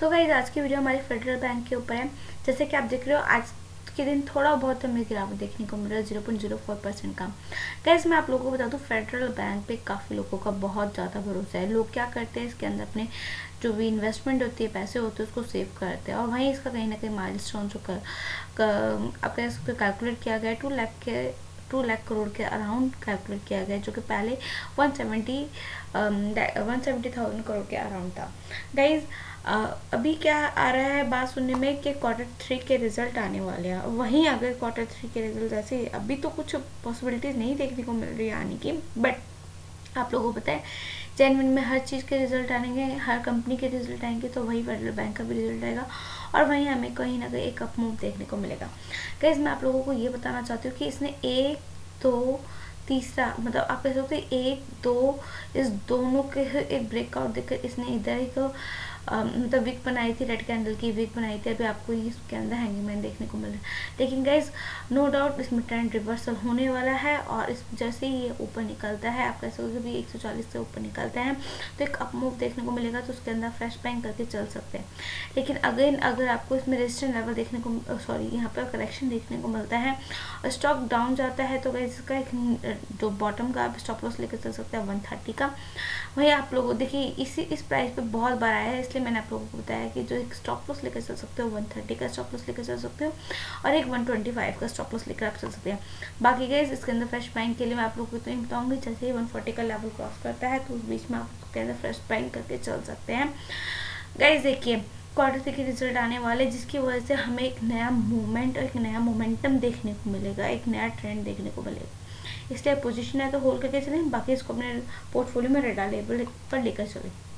So guys आज की video हमारे फेडरल बैंक के ऊपर है। जैसे कि आप देख रहे हो आज के दिन थोड़ा बहुत हमें गिरावट देखने को मिल रहा है 0.04% का। गाइस मैं आप लोगों को बता दूं फेडरल बैंक पे काफ़ी लोगों का बहुत ज़्यादा भरोसा है। लोग क्या करते हैं, इसके अंदर अपने जो भी इन्वेस्टमेंट होती है, पैसे होते हैं, उसको सेव करते हैं और वहीं इसका कहीं ना कहीं माइलस्टोन जो आपका इस पर कैलकुलेट किया गया 2 लाख करोड़ के अराउंड कैलकुलेट किया गया, जो कि पहले 170,000 करोड़ के अराउंड था। गाइज अभी क्या आ रहा है बात सुनने में कि क्वार्टर 3 के रिजल्ट आने वाले हैं। वहीं अगर क्वार्टर 3 के रिजल्ट ऐसे अभी तो कुछ पॉसिबिलिटीज नहीं देखने को मिल रही है आने की, बट आप लोगों को पता है जनवरी में हर चीज़ के रिजल्ट आएंगे, हर कंपनी के रिजल्ट आएंगे, तो वही फेडरल बैंक का भी रिजल्ट आएगा और वहीं हमें कहीं ना कहीं एक अप मूव देखने को मिलेगा। गाइस मैं आप लोगों को ये बताना चाहती हूँ कि इसने 1, 2, तीसरा मतलब आप कह सकते हो 1, 2 इस दोनों के एक ब्रेकआउट देकर इसने इधर एक मतलब विक बनाई थी, रेड कैंडल की विक बनाई थी। अभी आपको इसके अंदर हैंगिंग मैन देखने को मिल रहा है, लेकिन गाइज नो डाउट इसमें ट्रेंड रिवर्सल होने वाला है और इस जैसे ही ये ऊपर निकलता है, आप कह सकते हो कि 140 से ऊपर निकलता है तो एक अप मूव देखने को मिलेगा, तो उसके अंदर फ्रेश बैंक करके चल सकते हैं। लेकिन अगेन अगर आपको इसमें रेजिस्टेंस लेवल देखने को यहाँ पर करेक्शन देखने को मिलता है और स्टॉक डाउन जाता है तो गाइज इसका एक जो बॉटम का आप स्टॉप लॉस लेकर चल सकते हैं 130 का। वही आप लोगों देखिए इसी इस प्राइस पर बहुत बार आया है, इसलिए मैंने आप लोगों को बताया कि जो एक स्टॉप लॉस लेकर चल सकते हो 130 का स्टॉप लॉस लेकर चल सकते हो और एक 125 का स्टॉप लॉस लेकर आप चल सकते हैं। बाकी गाइस इसके अंदर फ्रेश बाइंग के लिए मैं आप लोगों को तो नहीं बताऊंगी, जैसे ही 140 का लेवल क्रॉस करता है तो उस बीच में आप उसके अंदर फ्रेश बाइंग करके चल सकते हैं। गाइस देखिए क्वार्टर 3 के रिजल्ट आने वाले, जिसकी वजह से हमें एक नया मूवमेंट और एक नया मोमेंटम देखने को मिलेगा, एक नया ट्रेंड देखने को मिलेगा, इसलिए पोजिशन है तो होल्ड करके चलें। बाकी इसको अपने पोर्टफोलियो में रेड लेबल पर लेकर चलें।